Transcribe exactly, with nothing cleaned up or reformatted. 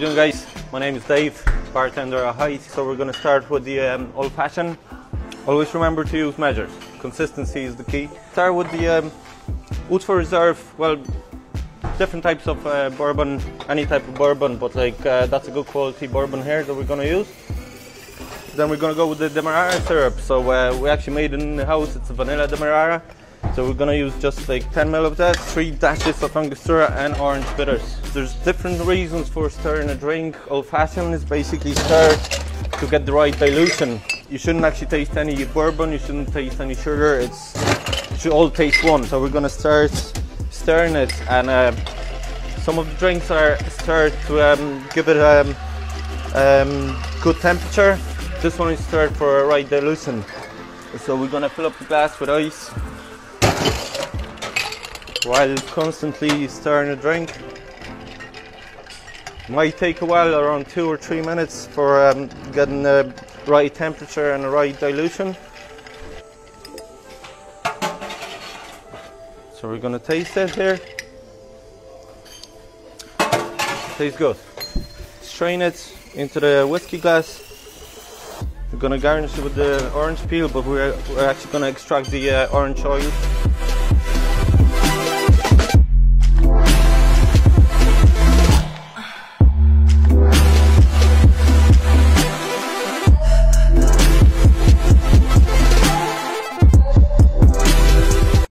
How are you doing, guys? My name is Dave, bartender at Heights. So we're going to start with the um, old fashioned. Always remember to use measures. Consistency is the key. Start with the um, Woodford Reserve. Well, different types of uh, bourbon, any type of bourbon, but like uh, that's a good quality bourbon here that we're going to use. Then we're going to go with the demerara syrup. So uh, we actually made it in the house. It's a vanilla demerara. So we're going to use just like ten mil of that, three dashes of Angostura and orange bitters. There's different reasons for stirring a drink. Old fashioned is basically stirred to get the right dilution. You shouldn't actually taste any bourbon, you shouldn't taste any sugar, it's, you should all taste one. So we're going to start stirring it, and uh, some of the drinks are stirred to um, give it a um, um, good temperature. This one is stirred for a right dilution. So we're going to fill up the glass with ice while constantly stirring a drink. Might take a while, around two or three minutes, for um, getting the right temperature and the right dilution. So we're going to taste it here. Tastes good. Strain it into the whiskey glass. We're going to garnish it with the orange peel, but we're, we're actually going to extract the uh, orange oil.